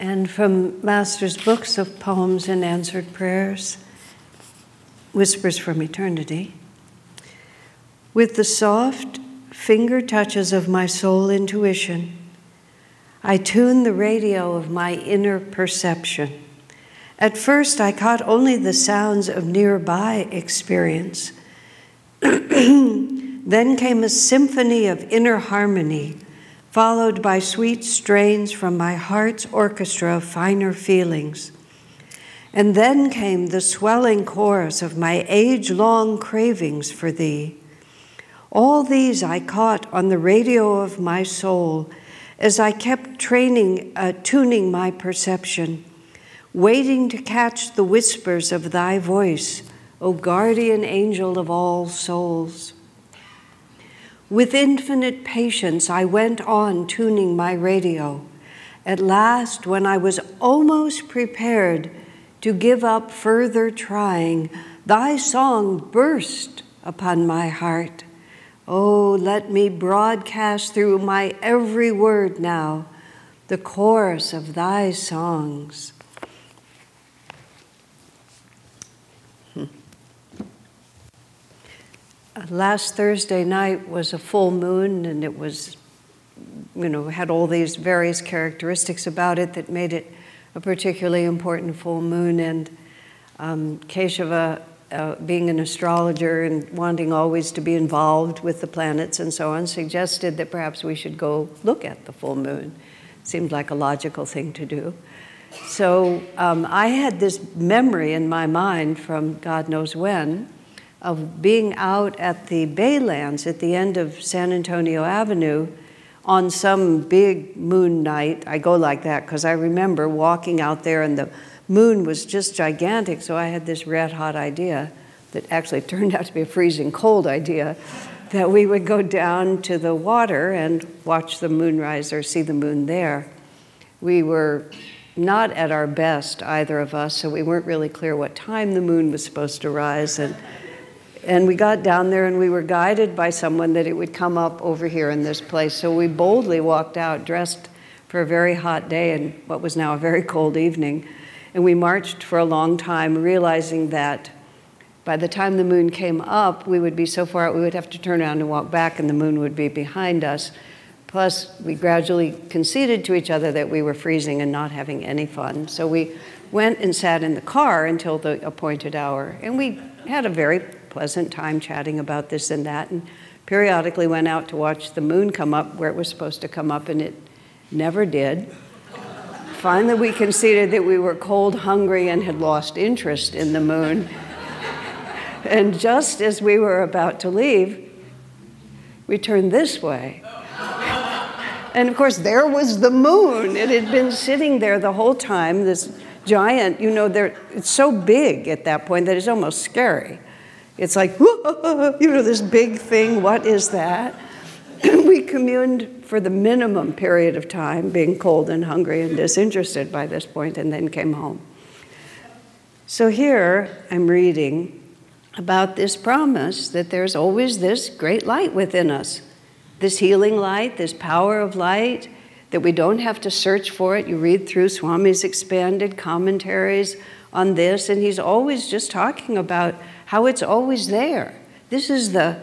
and from Master's books of poems and answered prayers, Whispers from Eternity. With the soft finger touches of my soul intuition, I tune the radio of my inner perception. At first, I caught only the sounds of nearby experience. Then came a symphony of inner harmony, followed by sweet strains from my heart's orchestra of finer feelings. And then came the swelling chorus of my age-long cravings for thee. All these I caught on the radio of my soul as I kept tuning my perception, waiting to catch the whispers of thy voice, O guardian angel of all souls. With infinite patience, I went on tuning my radio. At last, when I was almost prepared to give up further trying, thy song burst upon my heart. Oh, let me broadcast through my every word now the chorus of thy songs. Last Thursday night was a full moon, and it was, you know, had all these various characteristics about it that made it a particularly important full moon. And Keshava, being an astrologer and wanting always to be involved with the planets and so on, suggested that perhaps we should go look at the full moon. Seemed like a logical thing to do. So I had this memory in my mind from God knows when, of being out at the Baylands at the end of San Antonio Avenue on some big moon night. I go like that because I remember walking out there and the moon was just gigantic, so I had this red hot idea that actually turned out to be a freezing cold idea that we would go down to the water and watch the moon rise or see the moon there. We were not at our best, either of us, so we weren't really clear what time the moon was supposed to rise. And we got down there and we were guided by someone that it would come up over here in this place. So we boldly walked out dressed for a very hot day and what was now a very cold evening. And we marched for a long time, realizing that by the time the moon came up, we would be so far out we would have to turn around and walk back and the moon would be behind us. Plus, we gradually conceded to each other that we were freezing and not having any fun. So we went and sat in the car until the appointed hour. And we had a very pleasant time chatting about this and that, and periodically went out to watch the moon come up where it was supposed to come up, and it never did. Finally, we conceded that we were cold, hungry, and had lost interest in the moon. And just as we were about to leave, we turned this way. And of course, there was the moon. It had been sitting there the whole time, this giant, you know, it's so big at that point that it's almost scary. It's like, whoa, you know, this big thing, what is that? We communed for the minimum period of time, being cold and hungry and disinterested by this point, and then came home. So here I'm reading about this promise that there's always this great light within us, this healing light, this power of light, that we don't have to search for it. You read through Swami's expanded commentaries on this, and he's always just talking about how it's always there. This is the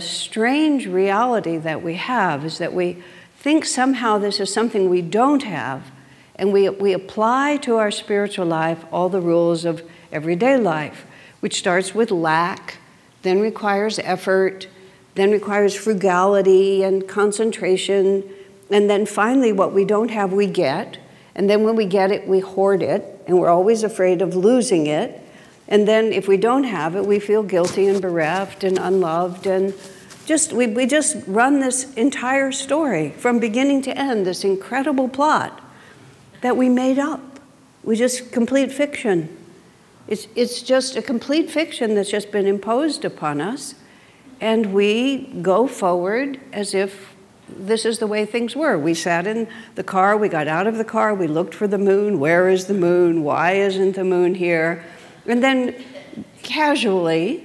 strange reality that we have, is that we think somehow this is something we don't have, and we apply to our spiritual life all the rules of everyday life, which starts with lack, then requires effort, then requires frugality and concentration, and then finally what we don't have we get, and then when we get it we hoard it, and we're always afraid of losing it. And then if we don't have it, we feel guilty and bereft and unloved, and just we just run this entire story from beginning to end, this incredible plot that we made up. We just complete fiction. It's just a complete fiction that's just been imposed upon us, and we go forward as if this is the way things were. We sat in the car, we got out of the car, we looked for the moon. Where is the moon? Why isn't the moon here? And then casually,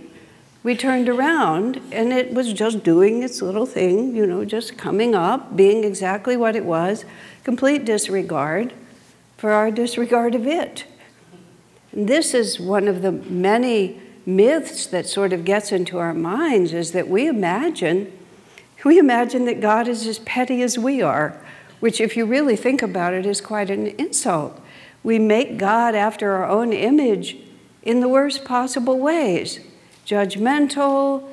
we turned around and it was just doing its little thing, you know, just coming up, being exactly what it was, complete disregard. for our disregard of it. And this is one of the many myths that sort of gets into our minds, is that we imagine that God is as petty as we are, which if you really think about it is quite an insult. We make God after our own image in the worst possible ways. Judgmental,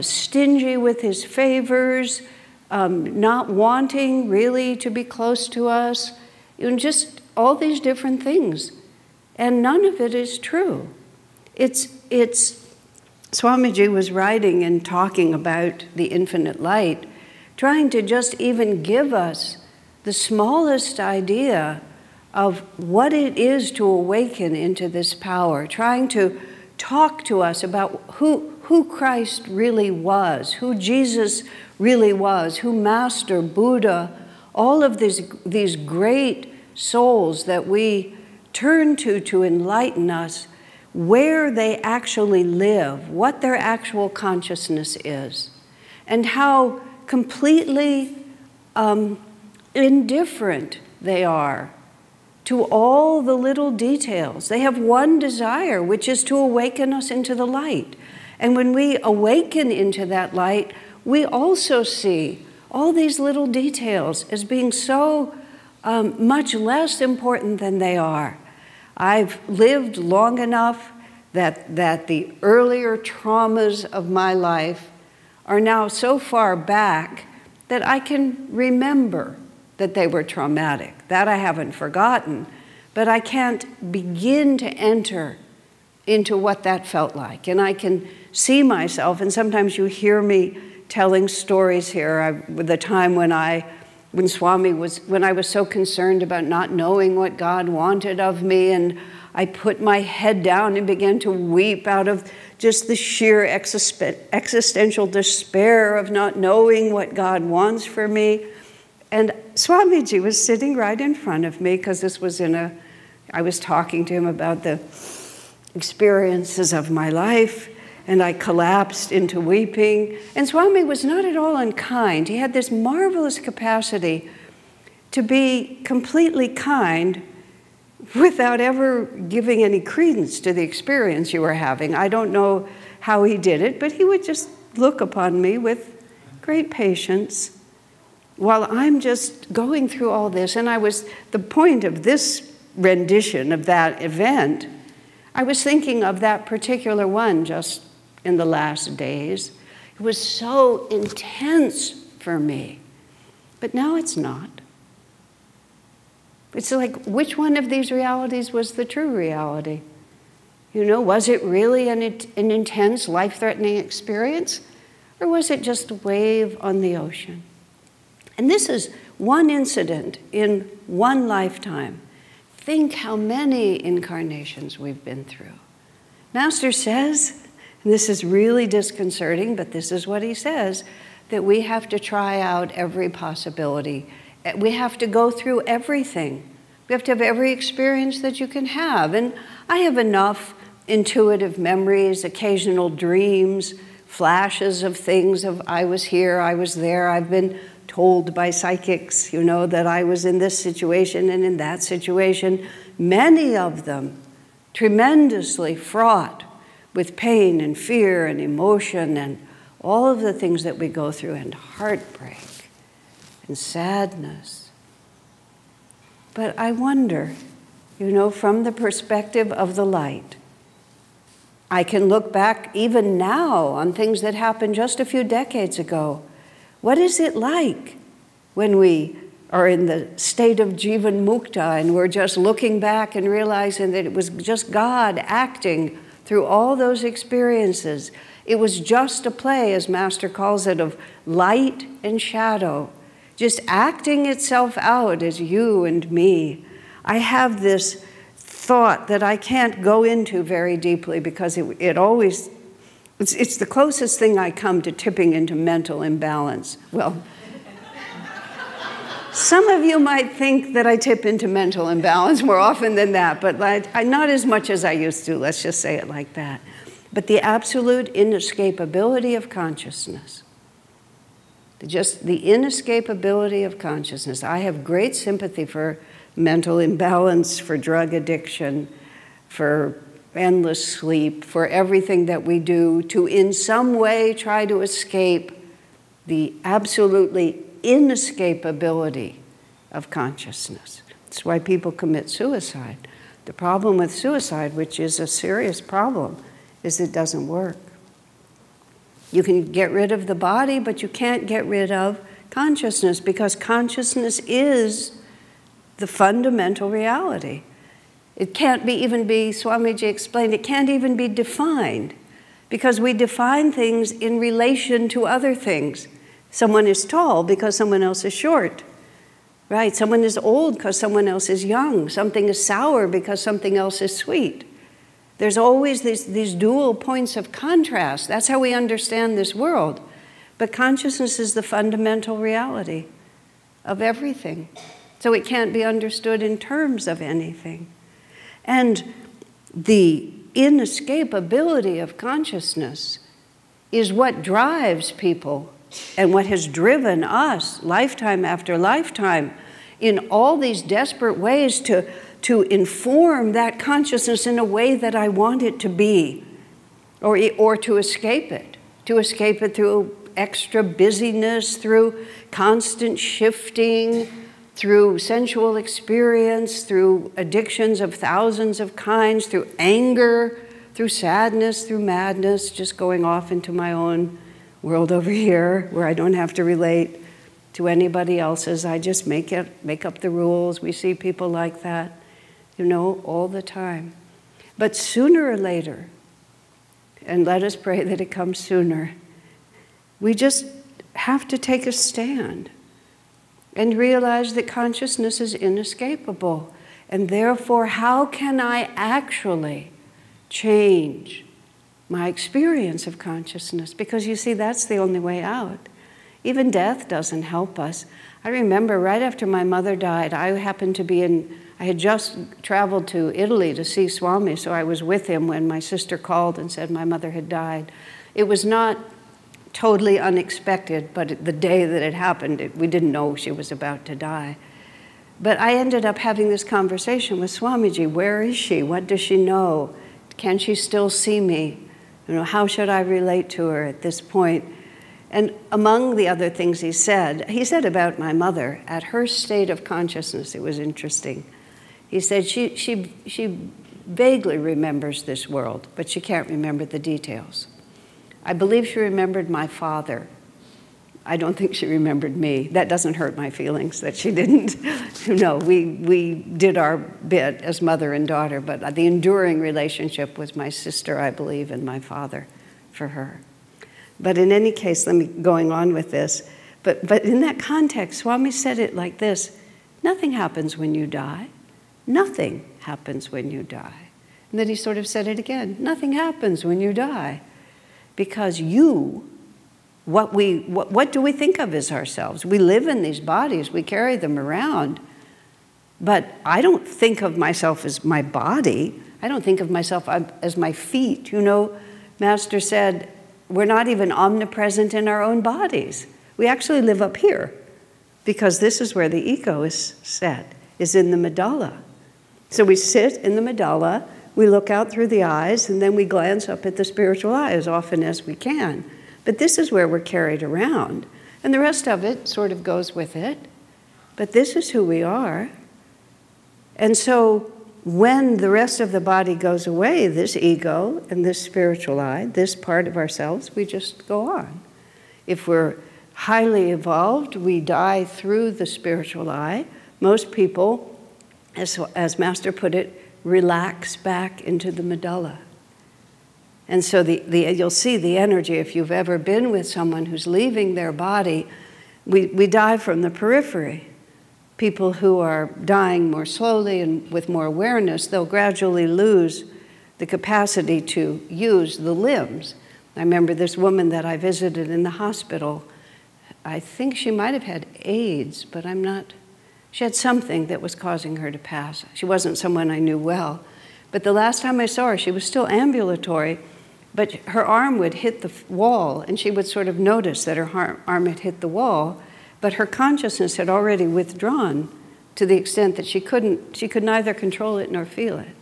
stingy with his favors, not wanting really to be close to us, and just all these different things. And none of it is true. It's Swamiji was writing and talking about the infinite light, trying to just even give us the smallest idea of what it is to awaken into this power, trying to talk to us about who Christ really was, who Jesus really was, who Master Buddha, all of these great souls that we turn to enlighten us, where they actually live, what their actual consciousness is, and how completely indifferent they are to all the little details. They have one desire, which is to awaken us into the light. And when we awaken into that light, we also see all these little details as being so much less important than they are. I've lived long enough that the earlier traumas of my life are now so far back that I can remember that they were traumatic. That I haven't forgotten, but I can't begin to enter into what that felt like. And I can see myself, and sometimes you hear me telling stories here. The time when I was so concerned about not knowing what God wanted of me, and I put my head down and began to weep out of just the sheer existential despair of not knowing what God wants for me. And Swamiji was sitting right in front of me, because this was I was talking to him about the experiences of my life, and I collapsed into weeping. And Swami was not at all unkind. He had this marvelous capacity to be completely kind without ever giving any credence to the experience you were having. I don't know how he did it, but he would just look upon me with great patience while I'm just going through all this. And the point of this rendition of that event, I was thinking of that particular one just in the last days. It was so intense for me, but now it's not. It's like, which one of these realities was the true reality? You know, was it really an intense, life-threatening experience, or was it just a wave on the ocean? And this is one incident in one lifetime. Think how many incarnations we've been through. Master says, and this is really disconcerting, but this is what he says, that we have to try out every possibility. We have to go through everything. We have to have every experience that you can have. And I have enough intuitive memories, occasional dreams, flashes of things of I was here, I was there, I've been told by psychics, you know, that I was in this situation and in that situation, many of them tremendously fraught with pain and fear and emotion and all of the things that we go through, and heartbreak and sadness. But I wonder, you know, from the perspective of the light, I can look back even now on things that happened just a few decades ago. What is it like when we are in the state of Jivan Mukta and we're just looking back and realizing that it was just God acting through all those experiences? It was just a play, as Master calls it, of light and shadow, just acting itself out as you and me. I have this thought that I can't go into very deeply because it always... It's the closest thing I come to tipping into mental imbalance. Well, some of you might think that I tip into mental imbalance more often than that, but not as much as I used to, let's just say it like that. But the absolute inescapability of consciousness, just the inescapability of consciousness. I have great sympathy for mental imbalance, for drug addiction, for endless sleep, for everything that we do to in some way try to escape the absolutely inescapability of consciousness. That's why people commit suicide. The problem with suicide, which is a serious problem, is it doesn't work. You can get rid of the body, but you can't get rid of consciousness, because consciousness is the fundamental reality. It can't be even be, Swamiji explained, it can't even be defined, because we define things in relation to other things. Someone is tall because someone else is short, right? Someone is old because someone else is young. Something is sour because something else is sweet. There's always these dual points of contrast. That's how we understand this world. But consciousness is the fundamental reality of everything. So it can't be understood in terms of anything. And the inescapability of consciousness is what drives people and what has driven us lifetime after lifetime in all these desperate ways to inform that consciousness in a way that I want it to be, or to escape it through extra busyness, through constant shifting, through sensual experience, through addictions of thousands of kinds, through anger, through sadness, through madness, just going off into my own world over here where I don't have to relate to anybody else's. I just make up the rules. We see people like that, you know, all the time. But sooner or later, and let us pray that it comes sooner, we just have to take a stand and realize that consciousness is inescapable. And therefore, how can I actually change my experience of consciousness? Because you see, that's the only way out. Even death doesn't help us. I remember right after my mother died, I had just traveled to Italy to see Swami, so I was with him when my sister called and said my mother had died. It was not totally unexpected, but the day that it happened, we didn't know she was about to die. But I ended up having this conversation with Swamiji. Where is she? What does she know? Can she still see me? You know, how should I relate to her at this point? And among the other things he said about my mother, at her state of consciousness, it was interesting. He said she vaguely remembers this world, but she can't remember the details. I believe she remembered my father. I don't think she remembered me. That doesn't hurt my feelings that she didn't. No, we did our bit as mother and daughter, but the enduring relationship was my sister, I believe, and my father for her. But in any case, let me going on with this. But in that context, Swami said it like this: nothing happens when you die. Nothing happens when you die. And then he sort of said it again: nothing happens when you die. Because what do we think of as ourselves? We live in these bodies, we carry them around. But I don't think of myself as my body. I don't think of myself as my feet. You know, Master said, we're not even omnipresent in our own bodies. We actually live up here, because this is where the ego is set, is in the medulla. So we sit in the medulla, we look out through the eyes, and then we glance up at the spiritual eye as often as we can. But this is where we're carried around. And the rest of it sort of goes with it. But this is who we are. And so when the rest of the body goes away, this ego and this spiritual eye, this part of ourselves, we just go on. If we're highly evolved, we die through the spiritual eye. Most people, as Master put it, relax back into the medulla. And so you'll see the energy, if you've ever been with someone who's leaving their body, we die from the periphery. People who are dying more slowly and with more awareness, they'll gradually lose the capacity to use the limbs. I remember this woman that I visited in the hospital. I think she might have had AIDS, but I'm not. She had something that was causing her to pass. She wasn't someone I knew well. But the last time I saw her, she was still ambulatory, but her arm would hit the wall, and she would sort of notice that her arm had hit the wall, but her consciousness had already withdrawn to the extent that she could neither control it nor feel it.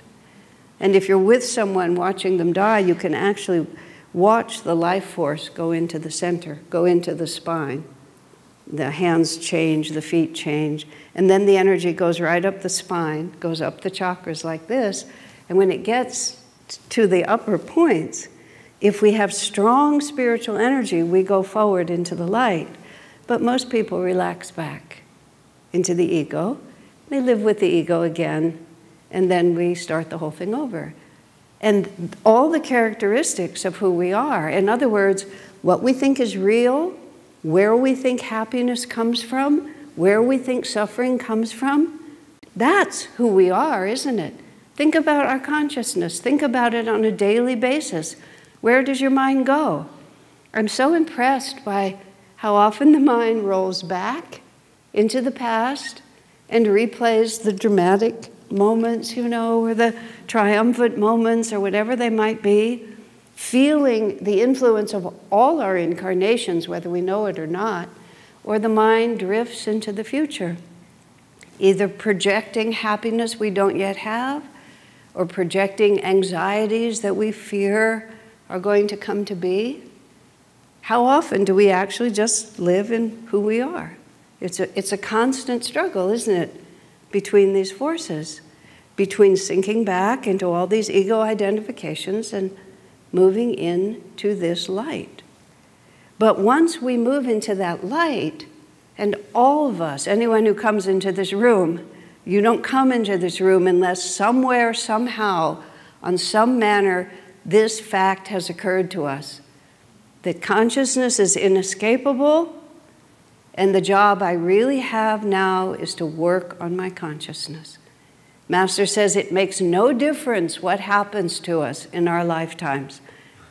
And if you're with someone watching them die, you can actually watch the life force go into the center, go into the spine. The hands change, the feet change, and then the energy goes right up the spine, goes up the chakras like this, and when it gets to the upper points, if we have strong spiritual energy, we go forward into the light, but most people relax back into the ego. They live with the ego again, and then we start the whole thing over. And all the characteristics of who we are, in other words, what we think is real, where we think happiness comes from, where we think suffering comes from, that's who we are, isn't it? Think about our consciousness. Think about it on a daily basis. Where does your mind go? I'm so impressed by how often the mind rolls back into the past and replays the dramatic moments, you know, or the triumphant moments, or whatever they might be, feeling the influence of all our incarnations, whether we know it or not, or the mind drifts into the future, either projecting happiness we don't yet have, or projecting anxieties that we fear are going to come to be. How often do we actually just live in who we are? It's a constant struggle, isn't it, between these forces, between sinking back into all these ego identifications and moving into this light. But once we move into that light, and all of us, anyone who comes into this room, you don't come into this room unless somewhere, somehow, on some manner, this fact has occurred to us, that consciousness is inescapable, and the job I really have now is to work on my consciousness. Master says it makes no difference what happens to us in our lifetimes.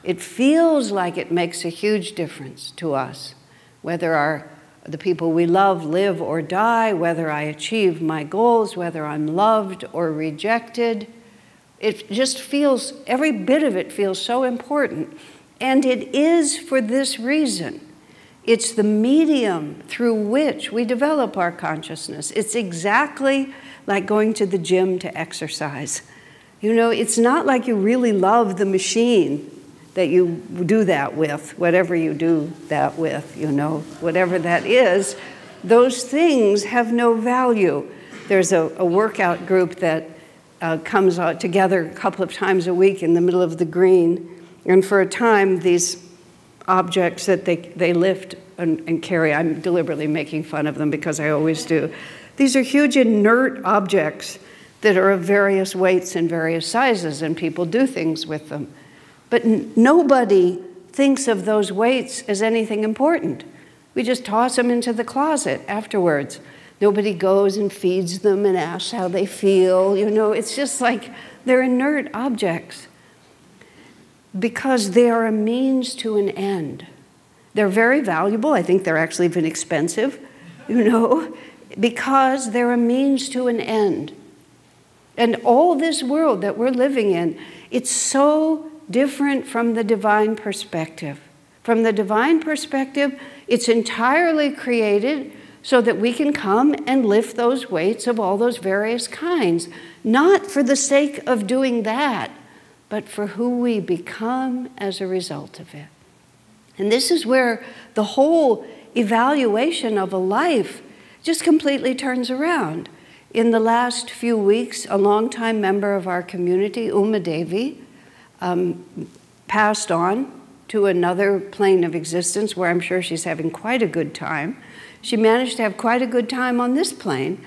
It feels like it makes a huge difference to us, whether the people we love live or die, whether I achieve my goals, whether I'm loved or rejected. It just feels, every bit of it feels so important. And it is for this reason. It's the medium through which we develop our consciousness. It's exactly like going to the gym to exercise. You know, it's not like you really love the machine that you do that with, whatever you do that with, you know, whatever that is. Those things have no value. There's a workout group that comes out together a couple of times a week in the middle of the green, and for a time these objects that they lift and carry. I'm deliberately making fun of them because I always do. These are huge inert objects that are of various weights and various sizes, and people do things with them. But nobody thinks of those weights as anything important. We just toss them into the closet afterwards. Nobody goes and feeds them and asks how they feel. You know, it's just like they're inert objects, because they are a means to an end. They're very valuable. I think they're actually even expensive, you know, because they're a means to an end. And all this world that we're living in, it's so different from the divine perspective. From the divine perspective, it's entirely created so that we can come and lift those weights of all those various kinds, not for the sake of doing that, but for who we become as a result of it. And this is where the whole evaluation of a life just completely turns around. In the last few weeks, a longtime member of our community, Uma Devi, passed on to another plane of existence where I'm sure she's having quite a good time. She managed to have quite a good time on this plane,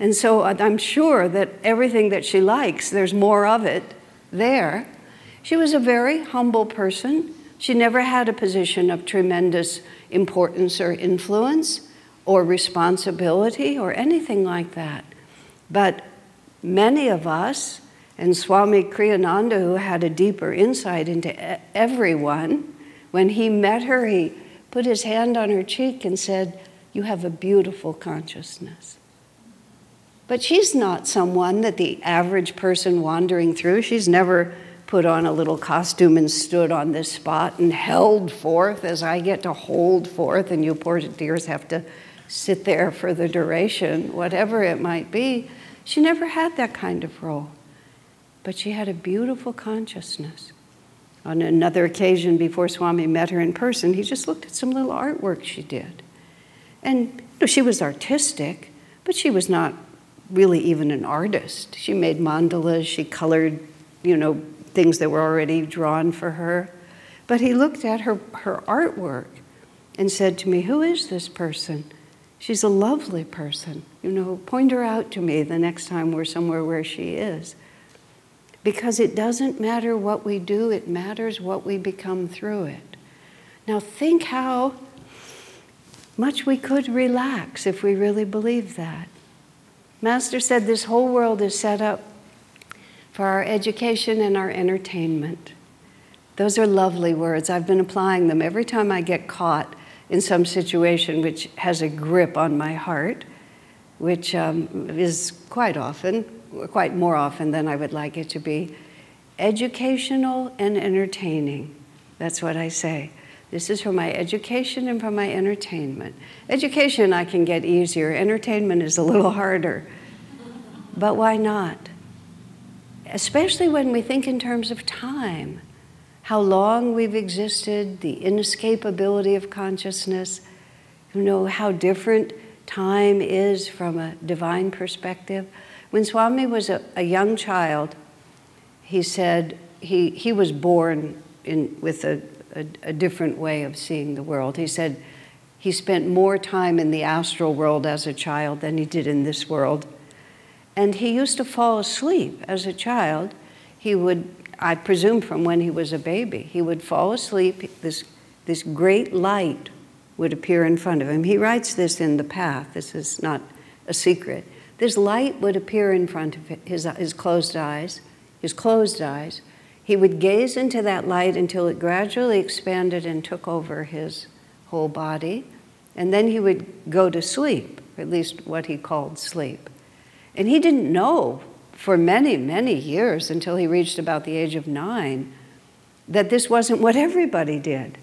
and so I'm sure that everything that she likes, there's more of it there. She was a very humble person. She never had a position of tremendous importance or influence or responsibility or anything like that. But many of us, and Swami Kriyananda, who had a deeper insight into everyone, when he met her, he put his hand on her cheek and said, "You have a beautiful consciousness." But she's not someone that the average person wandering through, she's never put on a little costume and stood on this spot and held forth as I get to hold forth and you poor dears have to sit there for the duration, whatever it might be. She never had that kind of role, but she had a beautiful consciousness. On another occasion, before Swami met her in person, he just looked at some little artwork she did. And she was artistic, but she was not really even an artist. She made mandalas, she colored, things that were already drawn for her. But he looked at her artwork and said to me, "Who is this person? She's a lovely person. Point her out to me the next time we're somewhere where she is." Because it doesn't matter what we do, it matters what we become through it. Now think how much we could relax if we really believe that. Master said this whole world is set up for our education and our entertainment. Those are lovely words. I've been applying them every time I get caught in some situation which has a grip on my heart, which is quite more often than I would like it to be. Educational and entertaining. That's what I say. This is for my education and for my entertainment. Education I can get easier. Entertainment is a little harder. But why not? Especially when we think in terms of time. How long we've existed, the inescapability of consciousness, how different time is from a divine perspective. When Swami was a young child, he said he was born with a different way of seeing the world. He said he spent more time in the astral world as a child than he did in this world. And he used to fall asleep as a child. He would, I presume from when he was a baby, he would fall asleep, this great light would appear in front of him. He writes this in The Path, this is not a secret. This light would appear in front of his closed eyes. He would gaze into that light until it gradually expanded and took over his whole body. And then he would go to sleep, or at least what he called sleep. And he didn't know for many, many years, until he reached about the age of 9, that this wasn't what everybody did.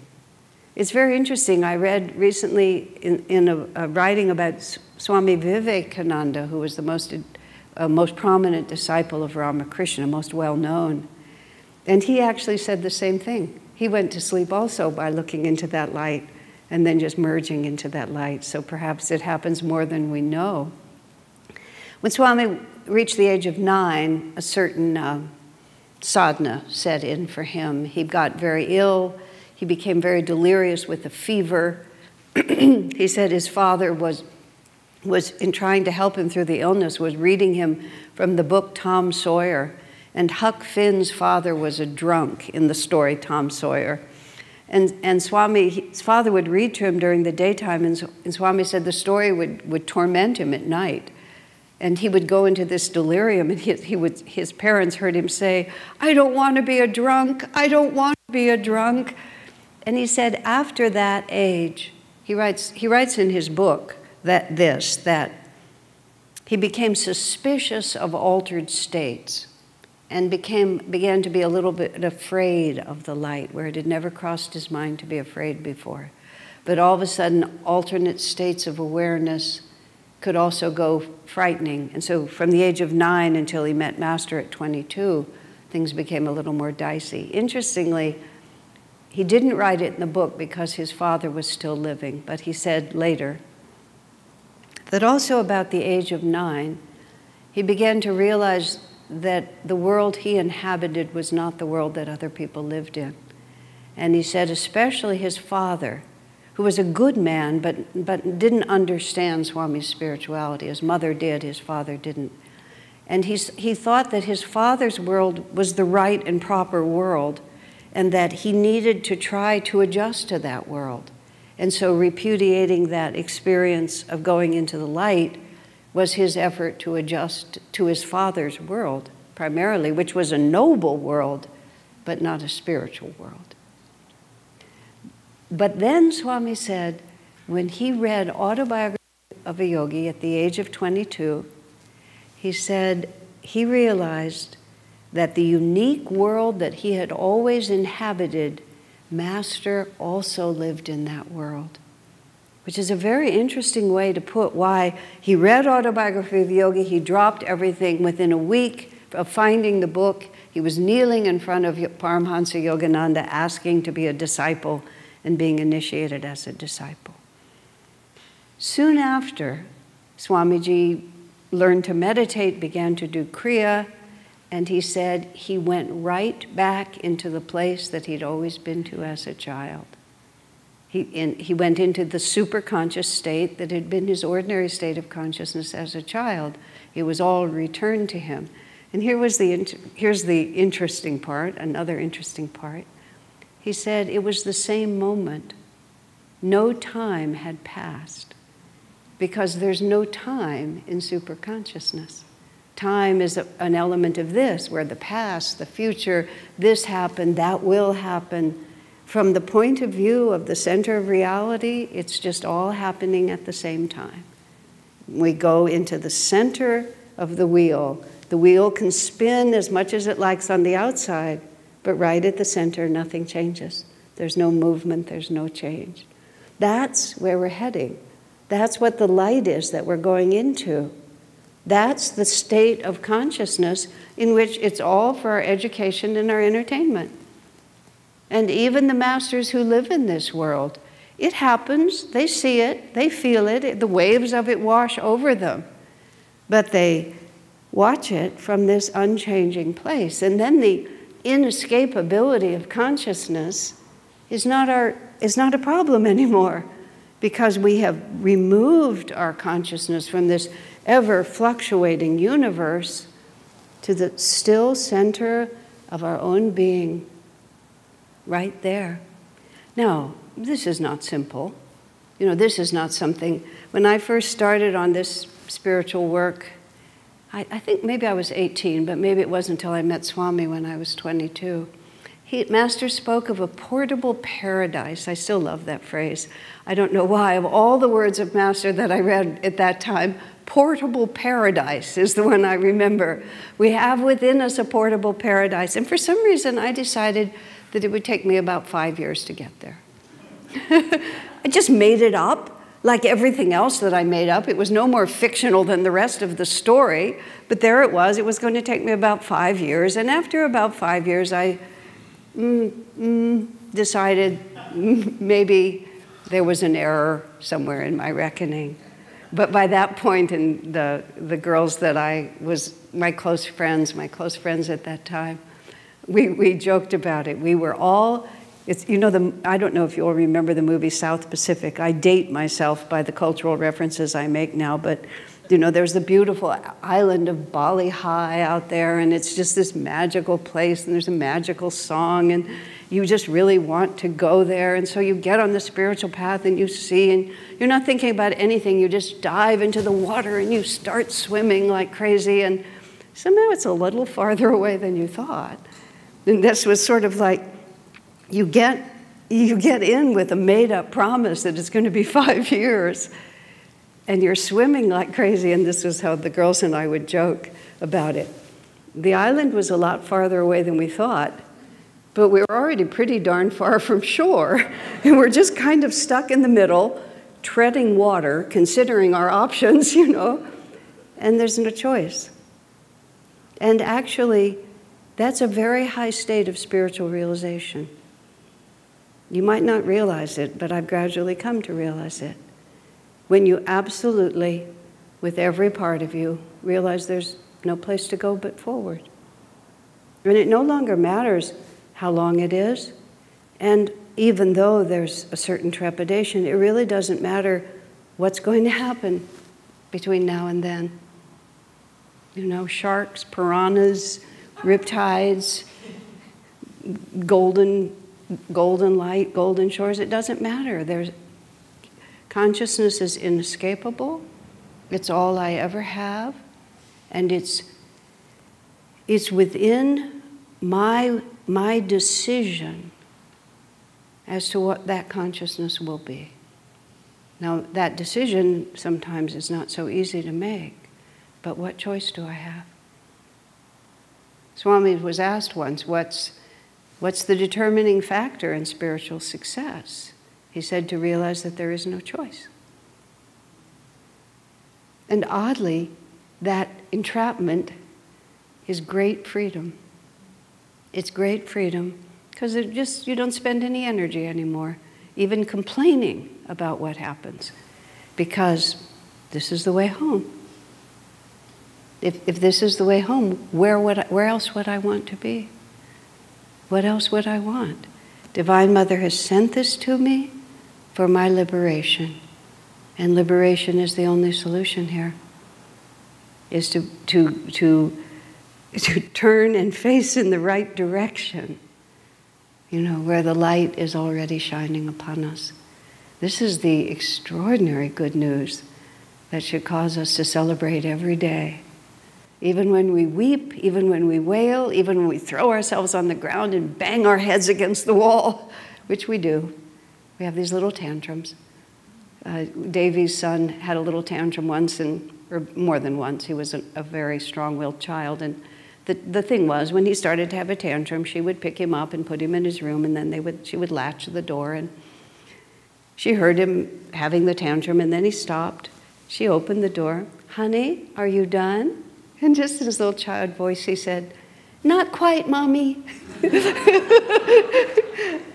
It's very interesting. I read recently in a writing about Swami Vivekananda, who was the most prominent disciple of Ramakrishna, most well-known. And he actually said the same thing. He went to sleep also by looking into that light and then just merging into that light. So perhaps it happens more than we know. When Swami reached the age of 9, a certain sadhana set in for him. He got very ill. He became very delirious with a fever. He said his father was in trying to help him through the illness, was reading him from the book Tom Sawyer. And Huck Finn's father was a drunk in the story Tom Sawyer. And Swami's father would read to him during the daytime, and Swami said the story would torment him at night. And he would go into this delirium, and his parents heard him say, "I don't want to be a drunk, I don't want to be a drunk." And he said after that age, he writes in his book that he became suspicious of altered states and began to be a little bit afraid of the light, where it had never crossed his mind to be afraid before. But all of a sudden, alternate states of awareness could also go frightening. And so from the age of 9 until he met Master at 22, things became a little more dicey. Interestingly, he didn't write it in the book because his father was still living, but he said later that also about the age of 9, he began to realize that the world he inhabited was not the world that other people lived in. And he said especially his father, who was a good man, but didn't understand Swami's spirituality. His mother did, his father didn't. And he thought that his father's world was the right and proper world, and that he needed to try to adjust to that world. And so repudiating that experience of going into the light was his effort to adjust to his father's world, primarily, which was a noble world, but not a spiritual world. But then Swami said, when he read Autobiography of a Yogi at the age of 22, he said he realized that the unique world that he had always inhabited, Master also lived in that world. which is a very interesting way to put why he read Autobiography of a Yogi. He dropped everything within a week of finding the book. He was kneeling in front of Paramhansa Yogananda, asking to be a disciple and being initiated as a disciple. Soon after, Swamiji learned to meditate, began to do Kriya, and he said he went right back into the place that he'd always been to as a child. He went into the superconscious state that had been his ordinary state of consciousness as a child. It was all returned to him. And here's the interesting part, another interesting part. He said it was the same moment. No time had passed, because there's no time in superconsciousness. Time is an element of this, where the past, the future, this happened, that will happen. From the point of view of the center of reality, it's just all happening at the same time. We go into the center of the wheel. The wheel can spin as much as it likes on the outside, but right at the center, nothing changes. There's no movement, there's no change. That's where we're heading. That's what the light is that we're going into. That's the state of consciousness in which it's all for our education and our entertainment. And even the masters who live in this world, it happens, they see it, they feel it, the waves of it wash over them. But they watch it from this unchanging place. And then the inescapability of consciousness is not a problem anymore, because we have removed our consciousness from this ever-fluctuating universe to the still center of our own being, right there. Now, this is not simple. You know, this is not something... When I first started on this spiritual work, I think maybe I was 18, but maybe it wasn't until I met Swami when I was 22. Master spoke of a portable paradise. I still love that phrase. I don't know why. Of all the words of Master that I read at that time, portable paradise is the one I remember. We have within us a portable paradise. And for some reason, I decided that it would take me about 5 years to get there. I just made it up. Like everything else that I made up, it was no more fictional than the rest of the story. But there it was going to take me about 5 years. And after about 5 years, I... decided maybe there was an error somewhere in my reckoning. But by that point, and the girls that I was, my close friends at that time, we joked about it. We were all, you know, I don't know if you all remember the movie South Pacific. I date myself by the cultural references I make now, but you know, there's the beautiful island of Bali High out there, and it's just this magical place, and there's a magical song, and you just really want to go there. And so you get on the spiritual path, and you see, and you're not thinking about anything. You just dive into the water, and you start swimming like crazy, and somehow it's a little farther away than you thought. And this was sort of like you get in with a made-up promise that it's going to be 5 years. And you're swimming like crazy, and this was how the girls and I would joke about it. The island was a lot farther away than we thought, but we were already pretty darn far from shore, and we're just kind of stuck in the middle, treading water, considering our options, you know, and there's no choice. And actually, that's a very high state of spiritual realization. You might not realize it, but I've gradually come to realize it. When you absolutely, with every part of you, realize there's no place to go but forward. And it no longer matters how long it is. And even though there's a certain trepidation, it really doesn't matter what's going to happen between now and then. You know, sharks, piranhas, riptides, golden light, golden shores, it doesn't matter. Consciousness is inescapable. It's all I ever have. And it's within my decision as to what that consciousness will be. Now, that decision sometimes is not so easy to make, but what choice do I have? Swami was asked once, what's the determining factor in spiritual success? He said to realize that there is no choice. And oddly, that entrapment is great freedom. It's great freedom because it just, you don't spend any energy anymore, even complaining about what happens, because this is the way home. If this is the way home, where else would I want to be? What else would I want? Divine Mother has sent this to me for my liberation. And liberation is the only solution here, is to turn and face in the right direction, you know, where the light is already shining upon us. This is the extraordinary good news that should cause us to celebrate every day. Even when we weep, even when we wail, even when we throw ourselves on the ground and bang our heads against the wall, which we do. We have these little tantrums. Devi's son had a little tantrum once, or more than once. He was a very strong-willed child. And the thing was, when he started to have a tantrum, she would pick him up and put him in his room, and then she would latch the door. And she heard him having the tantrum, and then he stopped. She opened the door. "Honey, are you done?" And just in his little child voice, he said, "Not quite, Mommy."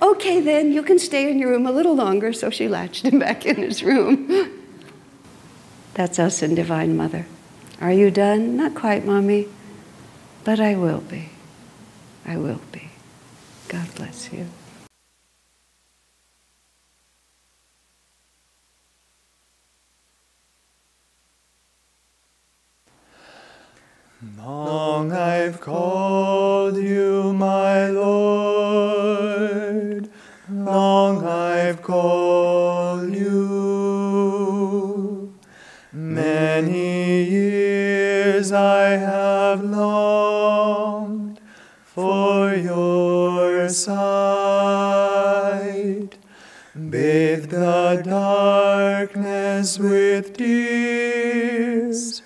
"Okay, then, you can stay in your room a little longer." So she latched him back in his room. That's us in Divine Mother. Are you done? Not quite, Mommy. But I will be. I will be. God bless you. Long I've called you, my Lord. Long I've called you. Many years I have longed for your sight. Bathe the darkness with tears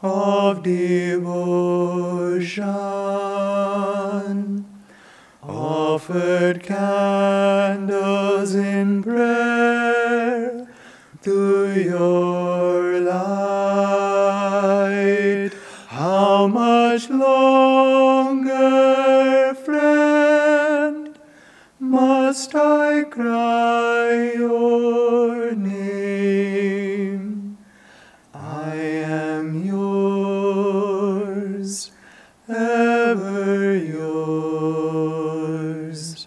of devotion, offered candles in prayer to your light. How much longer, friend, must I cry your name? I am yours. Ever yours,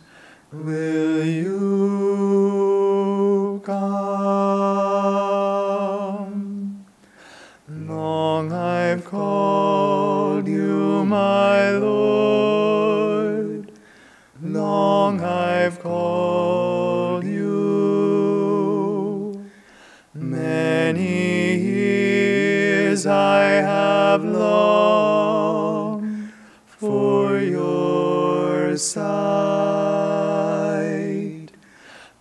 will you come? Long I've called you, my Lord. Long I've called you. Many years I have sight.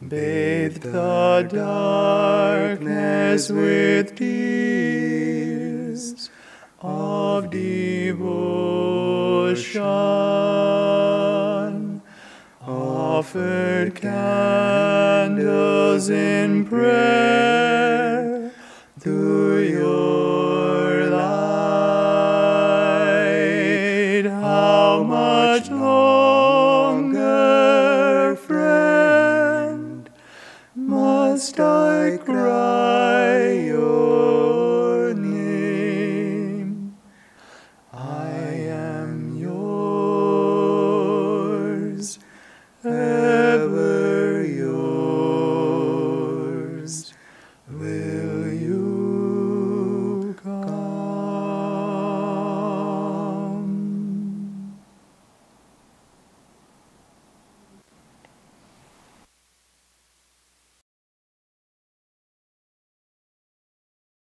Bathe the darkness with tears of devotion, offered candles in prayer to your light. How much more, must I cry your name? I am yours, ever yours.